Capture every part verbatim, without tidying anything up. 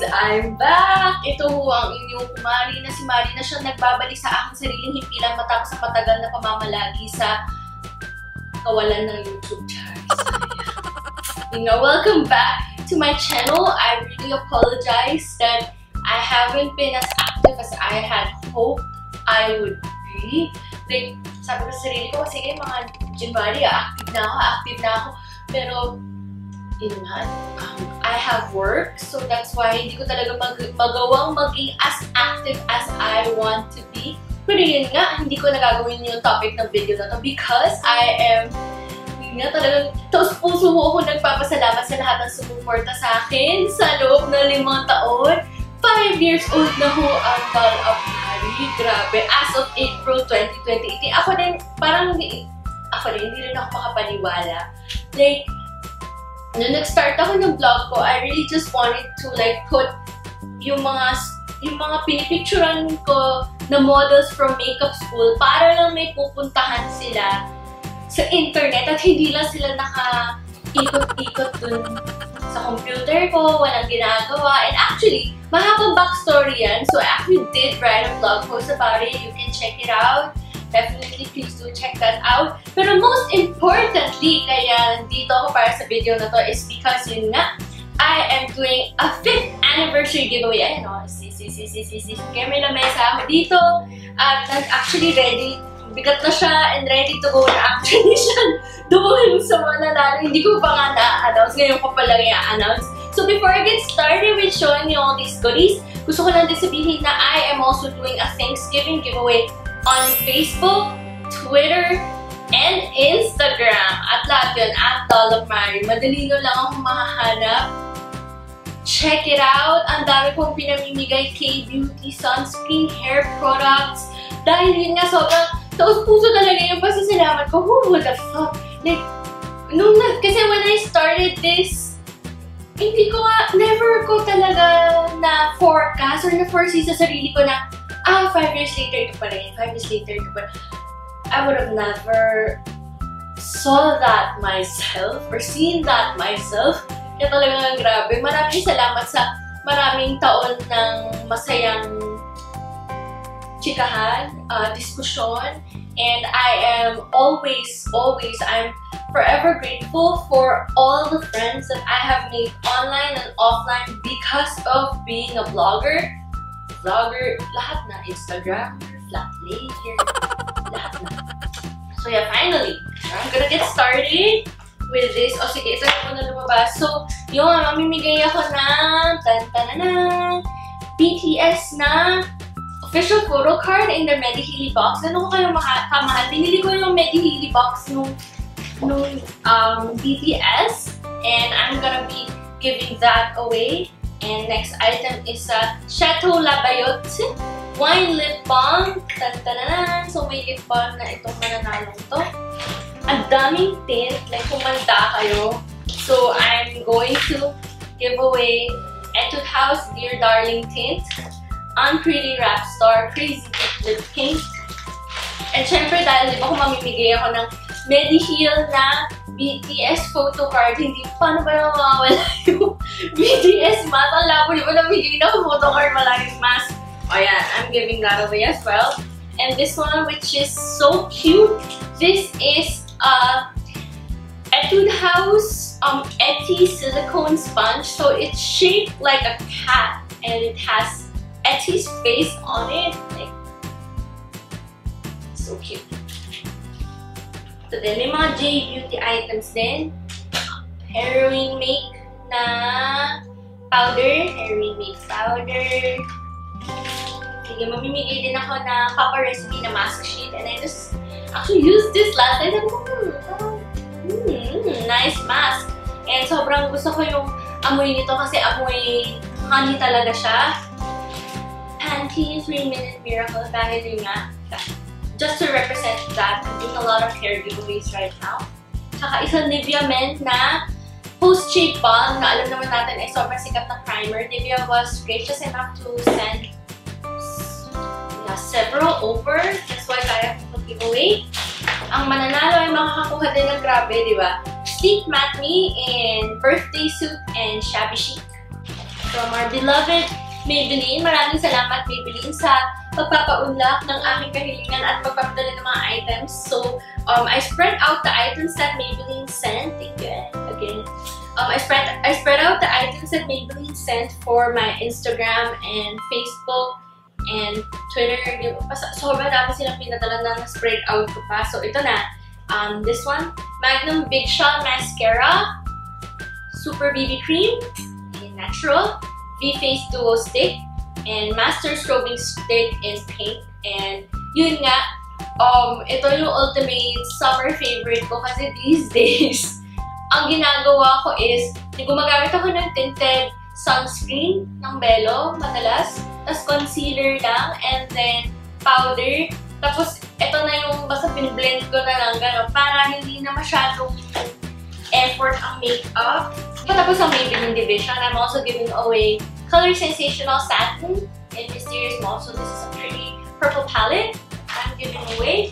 guys! I'm back! Ito ho ang inyong kumari na si Mari na siya nagbabalik sa aking sariling himpilan matapos sa matagal na pamamalagi sa kawalan ng YouTube charts. You know, welcome back to my channel. I really apologize that I haven't been as active as I had hoped I would be. Like, sabi ko sa sarili ko, sige mga January, active na ako, active na ako. Pero, yun nga, um, I have work, so that's why hindi ko talaga mag magawang maging as active as I want to be. Pero yun nga, hindi ko nagagawin yung topic ng video na to because I am, yun nga talagang, tos puso ko ako nagpapasalamat sa lahat ng sumuporta sa akin sa loob ng limang taon. Five years old na ho ang doll of Mari. Grabe, as of April twenty twenty-eight, ako din, parang hindi, ako din, hindi rin ako makapaniwala. Like, nung nag-start ako ng vlog ko, I really just wanted to like put yung mga yung mga pinipicturan ko na models from makeup school para lang may pupuntahan sila sa internet at hindi lang sila naka-ikot-ikot dun sa computer ko, walang ginagawa. And actually, mahabang backstory yan. So I actually did write a blog post about it. You can check it out. Definitely, please do check that out. Pero most importantly, kaya nandito ako para sa video na to is because yun nga, I am doing a fifth anniversary giveaway. Ayan o, si si si si si si. Kaya may lamesa ako dito. At actually ready, bigat na siya and ready to go na actually siya doon sa mga nanalo. Hindi ko pa nga na-announce. Ngayon ko pala i-announce. So before I get started with showing you all these goodies, gusto ko lang din sabihin na I am also doing a Thanksgiving giveaway on Facebook, Twitter, and Instagram. At lahat yun, at Doll of Mari. Madali nyo lang akong makahanap. Check it out. Ang dami kong pinamimigay K-Beauty, sunscreen, hair products. Dahil yun nga, sobrang taos-puso talaga yung pasasalamat ko. Who would have thought? Like, nung na, kasi when I started this, hindi ko nga, never ko talaga na forecast or na foresee sa sarili ko na ah, five years later ito pa rin, five years later ito pa rin. I would have never saw that myself or seen that myself. Kaya talagang grabe. Maraming salamat sa maraming taon ng masayang chikahan, uh, diskusyon. And I am always, always, I'm forever grateful for all the friends that I have made online and offline because of being a blogger. Vlogger, lahat na, Instagram, flat layer, lahat na. So yeah, finally, I'm gonna get started with this. O sige, ito na po na lumabas. So, yung mamimigay ako ng tan-tananang B T S na official photo card in the Mediheal box. Ano ko kayong makamahal? Pinili ko yung Mediheal box nung, nung um, B T S and I'm gonna be giving that away. And next item is a Chateau Labiotte Wine Lip Balm. Tan-tan-tan! So may lip balm na itong mananalong to. Ang daming tint. Like, kumanta kayo. So I'm going to give away Etude House Dear Darling Tint, Unpretty Rap Star, Crazy Deep Lip Paint. And syempre dahil di ba mamimigay ako ng Mediheal na B T S photo card, hindi paano ba yung mawawala yung B T S mask? Ang labo naman ang bigay na photo card, malaking mask. O yan, I'm giving that away as well. And this one, which is so cute, this is a Etude House um, Eti silicone sponge. So it's shaped like a cat and it has Eti's face on it. Like, so cute. So then, may mga J-Beauty items din. Heroine Make na powder. Heroine Make powder. Sige, mamimigay din ako na Papa Recipe na mask sheet. And I just actually used this last time. Mm, nice mask. And sobrang gusto ko yung amoy nito kasi amoy honey talaga siya. Pantene three minute Miracle. Dahil yun nga. Just to represent that, I'm doing a lot of hair giveaways right now. Tsaka isang Nivea mint na post-shave balm na alam naman natin ay sobrang sikat na primer. Nivea was gracious enough to send yeah, several over. That's why kaya ko mag-giveaway. Ang mananalo ay makakakuha din ng grabe, di ba? Sleek Matte Me in Birthday Suit and Shabby Chic. from our beloved Maybelline. Maraming salamat, Maybelline, sa pagpapaunlak ng aking kahilingan at pagpapadala ng mga items. So, um, I spread out the items that Maybelline sent. Again, again. Um, I spread I spread out the items that Maybelline sent for my Instagram and Facebook and Twitter. Sobrang dami silang pinadala na spread out ko pa. So, ito na. Um, this one, Magnum Big Shot Mascara, Super B B Cream, and Natural, V Face Duo Stick, and Master Strobing Stick is pink. And yun nga, um, ito yung ultimate summer favorite ko kasi these days, ang ginagawa ko is, gumagamit ako ng tinted sunscreen ng Belo, madalas, tapos concealer lang, and then powder, tapos ito na yung basta piniblend ko na lang gano'n para hindi na masyadong effort ang makeup. Tapos ang Maybelline division, I'm also giving away Color Sensational Satin and Mysterious Mauve. So this is a pretty purple palette I'm giving away.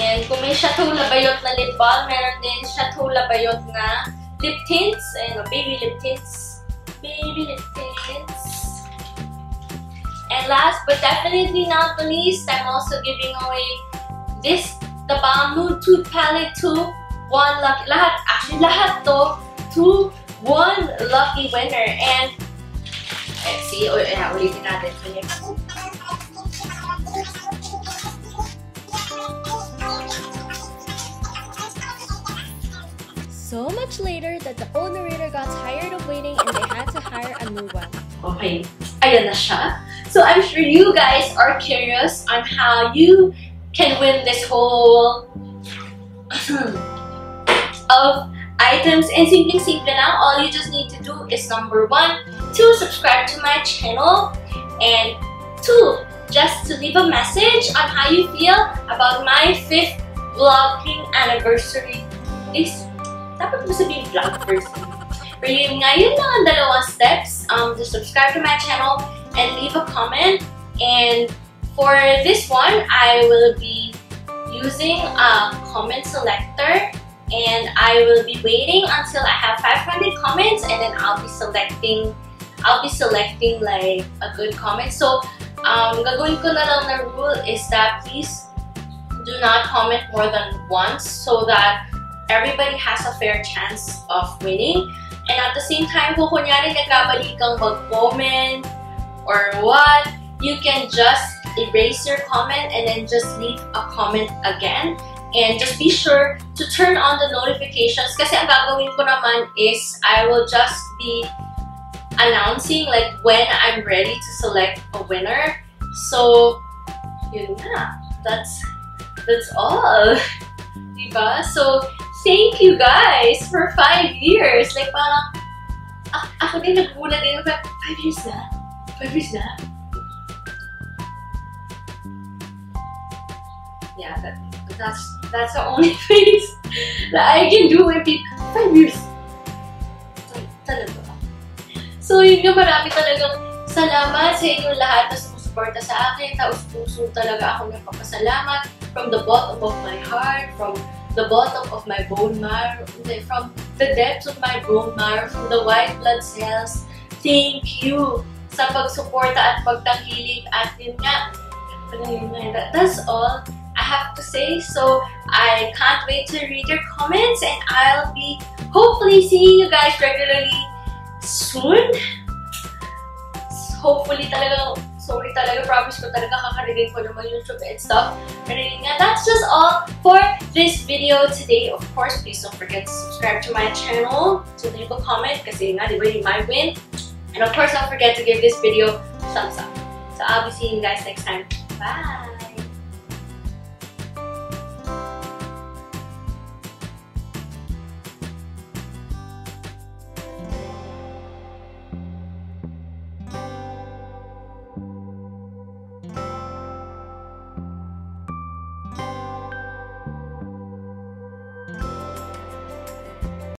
And kung may Chateau Labiotte na lip balm, meron din Chateau Labiotte na lip tints, and baby lip tints. Baby lip tints. And last, but definitely not the least, I'm also giving away this, the balm Nude Tude Palette to one lucky, lahat, actually lahat to, to one lucky winner. And, let's see, uy, uh, ulitin natin. So much later that the old narrator got tired of waiting and they had to hire a new one. Okay, ayan na siya. So I'm sure you guys are curious on how you can win this whole of items. And simply simple lang, all you just need to do is number one, to subscribe to my channel, and two, just to leave a message on how you feel about my fifth vlogging anniversary. This dapat mo sabihin vlog person. Pero yun nga, yun lang ang dalawang steps. Um, to subscribe to my channel and leave a comment. And for this one, I will be using a comment selector. And I will be waiting until I have five hundred comments, and then I'll be selecting, I'll be selecting like a good comment. So, um, gagawin ko na lang na rule is that please do not comment more than once so that everybody has a fair chance of winning. And at the same time, kung kunyari nagkabali kang mag-comment or what, you can just erase your comment and then just leave a comment again. And just be sure to turn on the notifications kasi ang gagawin ko naman is I will just be announcing like when I'm ready to select a winner. So, yun na. That's, that's all. Diba? So, thank you guys for five years. Like, parang, ako din nagulat din. Five years na? Five years na? Yeah, that, that's, that's the only face that I can do with it. Five years. Talaga. So, yun nga, marami talagang salamat sa inyo lahat na sumusuporta sa akin. Taus-puso talaga ako ng papasalamat. From the bottom of my heart, from the bottom of my bone marrow, from the depths of my bone marrow, from the white blood cells, thank you sa pagsuporta at pagtangkilik at yun nga. That's all I have to say. So I can't wait to read your comments, and I'll be hopefully seeing you guys regularly soon. Hopefully talaga. Sorry talaga, promise ko talaga kakarigin ko naman yung YouTube and stuff. Pero yun nga, that's just all for this video today. Of course, please don't forget to subscribe to my channel. So leave a comment kasi yun nga, di ba yung my win. And of course, don't forget to give this video a thumbs up. So I'll be seeing you guys next time. Bye!